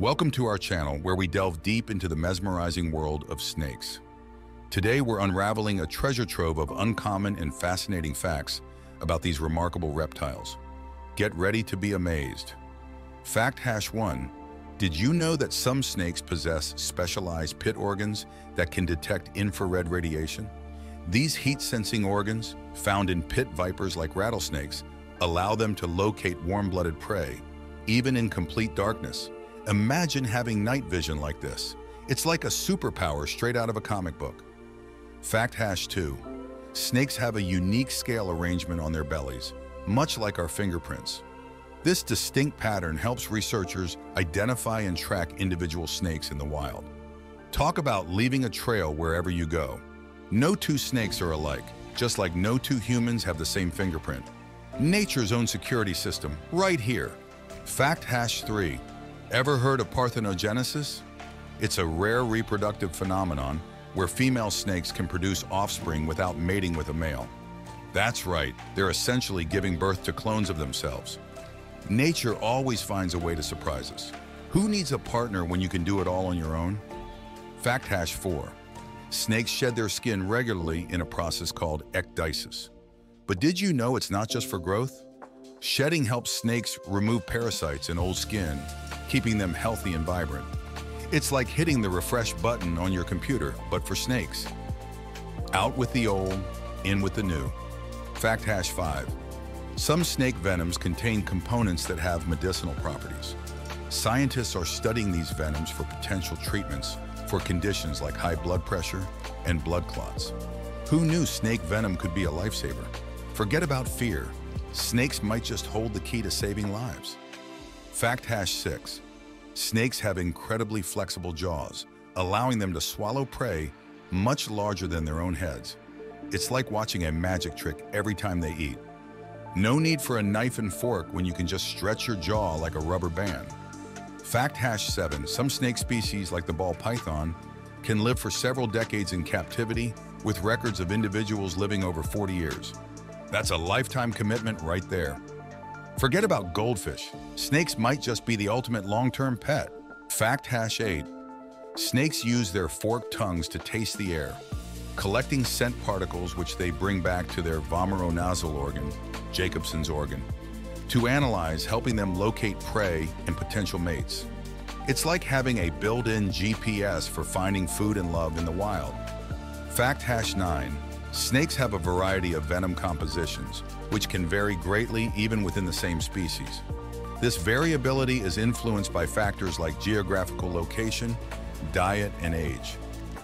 Welcome to our channel where we delve deep into the mesmerizing world of snakes. Today we're unraveling a treasure trove of uncommon and fascinating facts about these remarkable reptiles. Get ready to be amazed. Fact #1. Did you know that some snakes possess specialized pit organs that can detect infrared radiation? These heat-sensing organs, found in pit vipers like rattlesnakes, allow them to locate warm-blooded prey, even in complete darkness. Imagine having night vision like this. It's like a superpower straight out of a comic book. Fact #2. Snakes have a unique scale arrangement on their bellies, much like our fingerprints. This distinct pattern helps researchers identify and track individual snakes in the wild. Talk about leaving a trail wherever you go. No two snakes are alike, just like no two humans have the same fingerprint. Nature's own security system, right here. Fact #3. Ever heard of parthenogenesis? It's a rare reproductive phenomenon where female snakes can produce offspring without mating with a male. That's right, they're essentially giving birth to clones of themselves. Nature always finds a way to surprise us. Who needs a partner when you can do it all on your own? Fact #4. Snakes shed their skin regularly in a process called ecdysis. But did you know it's not just for growth? Shedding helps snakes remove parasites and old skin, keeping them healthy and vibrant. It's like hitting the refresh button on your computer, but for snakes. Out with the old, in with the new. Fact #5. Some snake venoms contain components that have medicinal properties. Scientists are studying these venoms for potential treatments for conditions like high blood pressure and blood clots. Who knew snake venom could be a lifesaver? Forget about fear. Snakes might just hold the key to saving lives. Fact #6. Snakes have incredibly flexible jaws, allowing them to swallow prey much larger than their own heads. It's like watching a magic trick every time they eat. No need for a knife and fork when you can just stretch your jaw like a rubber band. Fact #7. Some snake species, like the ball python, can live for several decades in captivity, with records of individuals living over 40 years. That's a lifetime commitment right there. Forget about goldfish. Snakes might just be the ultimate long-term pet. Fact #8. Snakes use their forked tongues to taste the air, collecting scent particles which they bring back to their vomeronasal organ, Jacobson's organ, to analyze, helping them locate prey and potential mates. It's like having a built-in GPS for finding food and love in the wild. Fact #9. Snakes have a variety of venom compositions, which can vary greatly even within the same species. This variability is influenced by factors like geographical location, diet, and age.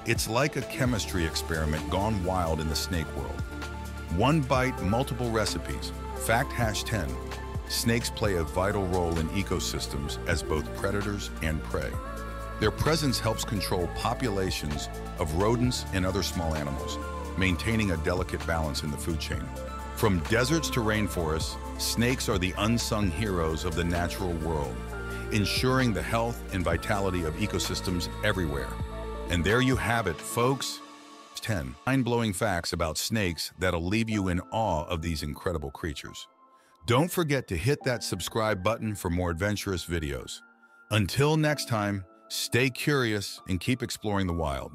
It's like a chemistry experiment gone wild in the snake world. One bite, multiple recipes. Fact #10. Snakes play a vital role in ecosystems as both predators and prey. Their presence helps control populations of rodents and other small animals, maintaining a delicate balance in the food chain. From deserts to rainforests, snakes are the unsung heroes of the natural world, ensuring the health and vitality of ecosystems everywhere. And there you have it, folks. 10 mind-blowing facts about snakes that'll leave you in awe of these incredible creatures. Don't forget to hit that subscribe button for more adventurous videos. Until next time, stay curious and keep exploring the wild.